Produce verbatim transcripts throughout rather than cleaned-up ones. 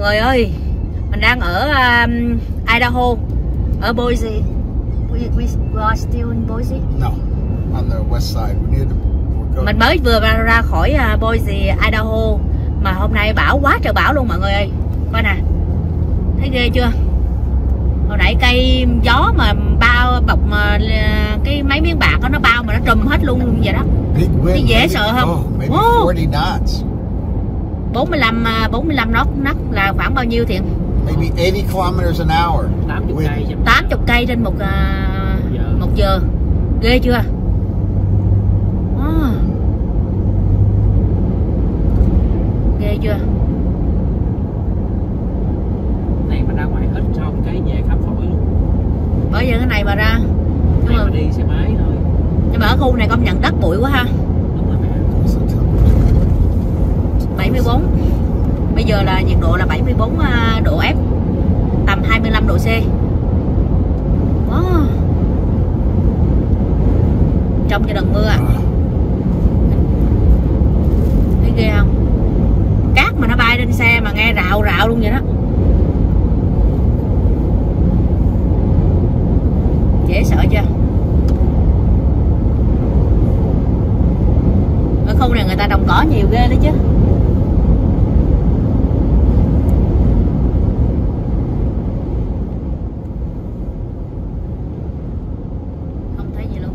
mọi người ơi. Mình đang ở um, Idaho, ở Boise. We, we, we are still in Boise? No, on the west side. We need to... Mình mới vừa ra khỏi uh, Boise, Idaho. Mà hôm nay bão quá trời bão luôn mọi người ơi. Coi nè, thấy ghê chưa? Hồi nãy cây gió mà bao bọc mà cái mấy miếng bạc đó, nó bao mà nó trùm hết luôn luôn vậy đó. Thấy dễ sợ không? Oh, oh. bốn mươi lăm knot là khoảng bao nhiêu Thiện? Maybe eighty kilometers an hour. tám mươi cây trên một uh, một giờ. Ghê chưa? Oh. Ghê chưa? Này mà ra ngoài ít xong cái về khám phổi luôn. Bởi giờ cái này mà ra nhưng mà... mà đi xe máy thôi. Nhưng mà ở khu này công nhận đất bụi quá ha. Đúng rồi mẹ. bảy mươi bốn. Bây giờ là nhiệt độ là bảy mươi bốn độ F, tầm hai mươi lăm độ C. Oh. Trong cho đợt mưa à. Thấy ghê không? Cát mà nó bay lên xe mà nghe rạo rạo luôn vậy đó. Dễ sợ chưa? Ở khu này người ta trồng cỏ nhiều ghê đó chứ. Không thấy gì luôn.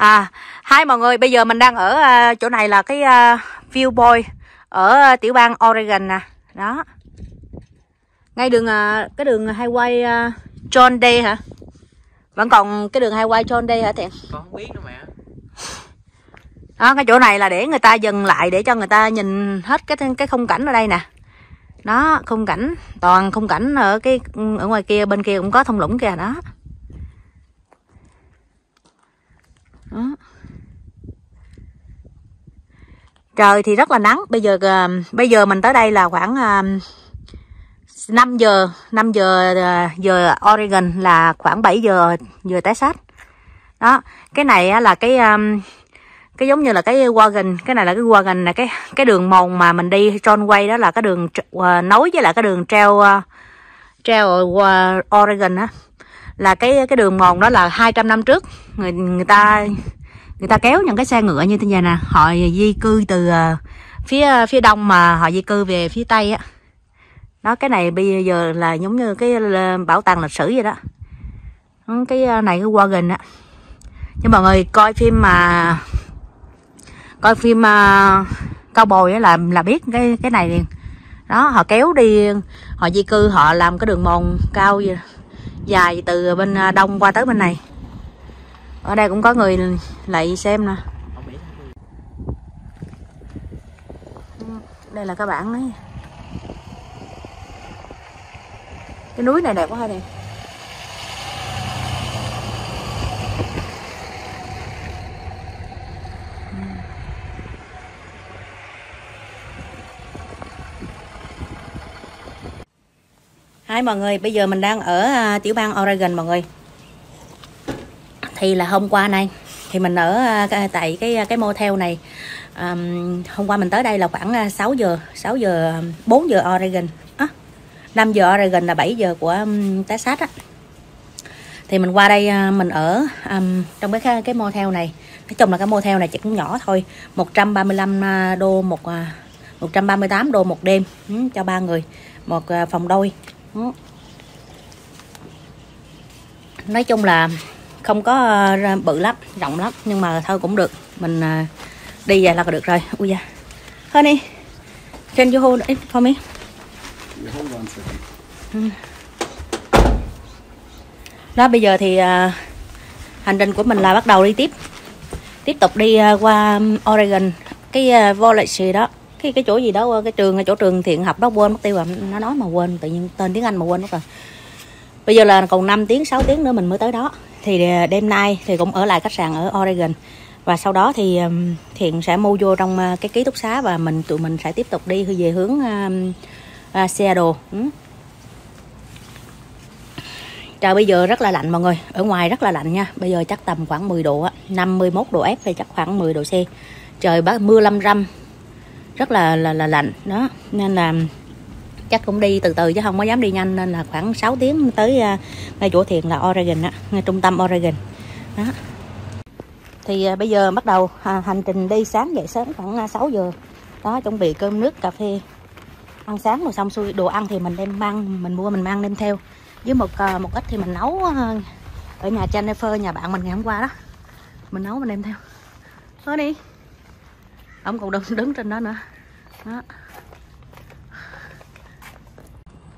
À, hai mọi người, bây giờ mình đang ở uh, chỗ này là cái uh, viewpoint ở uh, tiểu bang Oregon nè. Đó. Ngay đường uh, cái đường highway uh, John Day hả? Vẫn còn cái đường highway John Day hả Thiện? Con không biết nữa mẹ. Đó, cái chỗ này là để người ta dừng lại để cho người ta nhìn hết cái cái khung cảnh ở đây nè. Đó, khung cảnh, toàn khung cảnh ở cái ở ngoài kia, bên kia cũng có thung lũng kìa đó. Đó. Trời thì rất là nắng. Bây giờ bây giờ mình tới đây là khoảng năm giờ Oregon, là khoảng bảy giờ giờ Texas. Đó, cái này là cái cái giống như là cái wagon, cái này là cái wagon là cái cái đường mòn mà mình đi John Wayne, đó là cái đường nối với lại cái đường trail trail Oregon á. Là cái cái đường mòn đó là hai trăm năm trước người người ta người ta kéo những cái xe ngựa như thế này nè, họ di cư từ phía phía đông mà họ di cư về phía tây á. Đó, cái này bây giờ là giống như cái bảo tàng lịch sử vậy đó. Cái này cái wagon á. Nhưng mọi người coi phim mà coi phim uh, cao bồi ấy là là biết cái cái này liền. Đó, họ kéo đi, họ di cư, họ làm cái đường mòn cao vậy, dài từ bên đông qua tới bên này. Ở đây cũng có người lại xem nè. Đây là cái bảng đấy. Cái núi này đẹp quá nè. Hi mọi người, bây giờ mình đang ở uh, tiểu bang Oregon mọi người. Thì là hôm qua nay thì mình ở uh, tại cái cái motel này. Um, hôm qua mình tới đây là khoảng uh, sáu giờ, sáu giờ bốn giờ Oregon. À, năm giờ Oregon là bảy giờ của um, Texas á. Thì mình qua đây uh, mình ở um, trong cái cái motel này. Nói chung là cái motel này chỉ cũng nhỏ thôi, một trăm ba mươi lăm đô một uh, một trăm ba mươi tám đô một đêm um, cho ba người, một phòng đôi. Nói chung là không có bự lắm, rộng lắm, nhưng mà thôi cũng được. Mình đi về là được rồi. Ui da. Honey, can you hold it for me? Đó, bây giờ thì hành trình của mình là bắt đầu đi tiếp. Tiếp tục đi qua Oregon, cái college đó. Cái, cái chỗ gì đó, cái trường, cái chỗ trường Thiện học đó quên mất tiêu rồi, nó nói mà quên, tự nhiên tên tiếng Anh mà quên mất rồi. Bây giờ là còn năm tiếng, sáu tiếng nữa mình mới tới đó. Thì đêm nay thì cũng ở lại khách sạn ở Oregon. Và sau đó thì Thiện sẽ mua vô trong cái ký túc xá và mình tụi mình sẽ tiếp tục đi về hướng uh, uh, Seattle. Ừ. Trời bây giờ rất là lạnh mọi người, ở ngoài rất là lạnh nha. Bây giờ chắc tầm khoảng mười độ, năm mươi mốt độ F thì chắc khoảng mười độ C. Trời bác mưa lâm râm, rất là, là là lạnh đó, nên là chắc cũng đi từ từ chứ không có dám đi nhanh, nên là khoảng sáu tiếng tới uh, ngay chỗ Thiện là Oregon á, ngay trung tâm Oregon đó. Thì uh, bây giờ bắt đầu à, hành trình đi. Sáng dậy sớm khoảng uh, sáu giờ đó, chuẩn bị cơm nước cà phê ăn sáng rồi xong xuôi. Đồ ăn thì mình đem mang, mình mua mình mang đem theo, với một uh, một ít thì mình nấu uh, ở nhà Jennifer, nhà bạn mình ngày hôm qua đó, mình nấu mình đem theo. Thôi đi, ông còn đứng, đứng trên đó nữa đó.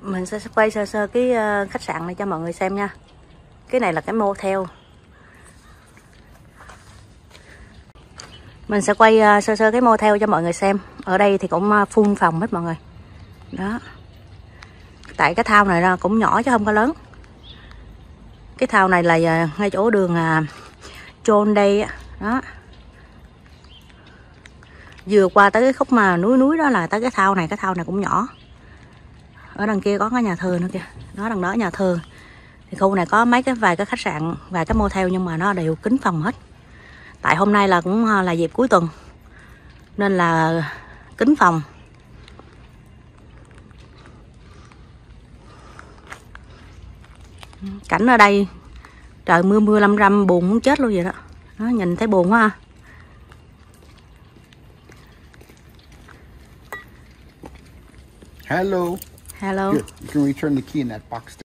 Mình sẽ quay sơ sơ cái khách sạn này cho mọi người xem nha. Cái này là cái motel. Mình sẽ quay sơ sơ cái motel cho mọi người xem. Ở đây thì cũng full phòng hết mọi người. Đó. Tại cái thao này cũng nhỏ chứ không có lớn. Cái thao này là ngay chỗ đường John Day đó, vừa qua tới cái khúc mà núi núi đó là tới cái thao này. Cái thao này cũng nhỏ. Ở đằng kia có cái nhà thờ nữa kìa. Đó, đằng đó nhà thờ. Thì khu này có mấy cái vài cái khách sạn, vài cái motel, nhưng mà nó đều kín phòng hết. Tại hôm nay là cũng là dịp cuối tuần nên là kín phòng. Cảnh ở đây trời mưa mưa lâm râm, buồn muốn chết luôn vậy đó. Nó nhìn thấy buồn quá ha. Hello. Hello. Good. You can return the key in that box.